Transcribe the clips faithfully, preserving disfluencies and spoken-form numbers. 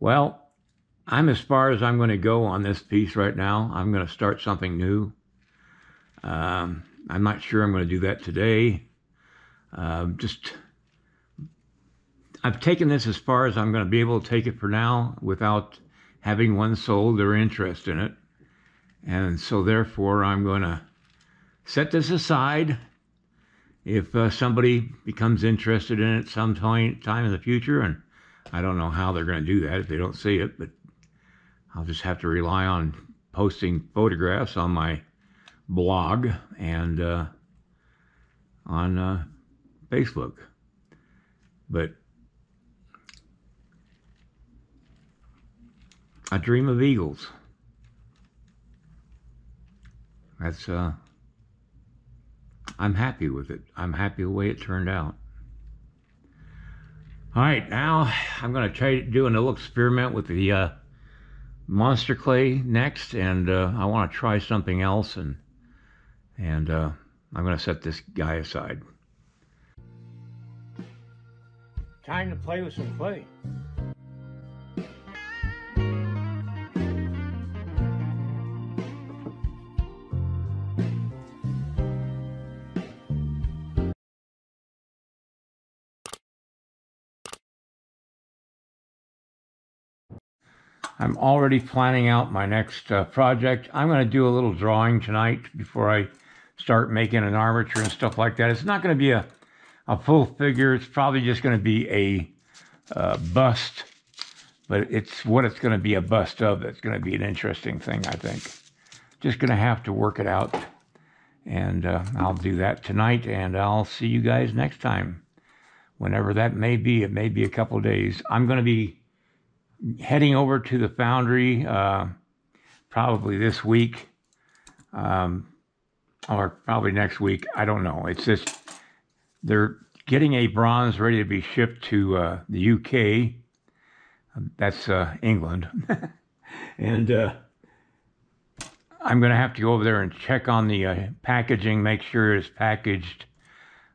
Well, I'm as far as I'm going to go on this piece right now. I'm going to start something new. Um, I'm not sure I'm going to do that today. Uh, just, I've taken this as far as I'm going to be able to take it for now without having one sold their interest in it. And so therefore, I'm going to set this aside. If uh, somebody becomes interested in it some time in the future, and I don't know how they're going to do that if they don't see it, but I'll just have to rely on posting photographs on my blog and uh, on uh, Facebook. But A Dream of Eagles. That's, uh, I'm happy with it. I'm happy the way it turned out. All right, now I'm going to try doing a little experiment with the uh, monster clay next, and uh, I want to try something else, and and uh, I'm going to set this guy aside. Time to play with some clay. I'm already planning out my next uh, project. I'm going to do a little drawing tonight before I start making an armature and stuff like that. It's not going to be a, a full figure. It's probably just going to be a uh, bust, but it's what it's going to be a bust of that's going to be an interesting thing, I think. Just going to have to work it out, and uh, I'll do that tonight, and I'll see you guys next time. Whenever that may be, it may be a couple days. I'm going to be heading over to the foundry uh, probably this week um, or probably next week. I don't know. It's just they're getting a bronze ready to be shipped to uh, the U K. That's uh, England. and uh, I'm going to have to go over there and check on the uh, packaging, make sure it's packaged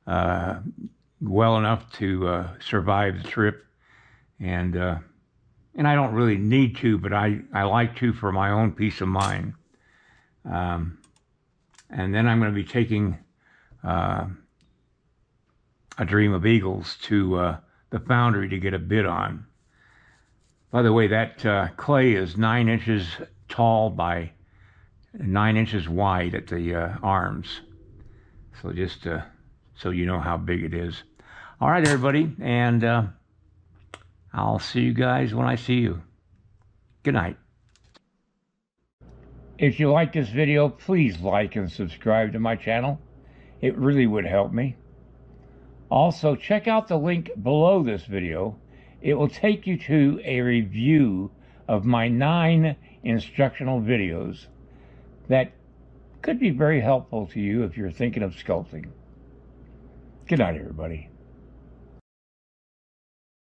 uh, well enough to uh, survive the trip. And... Uh, And I don't really need to, but I, I like to for my own peace of mind. Um, and then I'm going to be taking uh, A Dream of Eagles to uh, the foundry to get a bid on. By the way, that uh, clay is nine inches tall by nine inches wide at the uh, arms. So just uh, so you know how big it is. All right, everybody. And... Uh, I'll see you guys when I see you. Good night. If you like this video, please like and subscribe to my channel. It really would help me. Also, check out the link below this video. It will take you to a review of my nine instructional videos that could be very helpful to you if you're thinking of sculpting. Good night, everybody.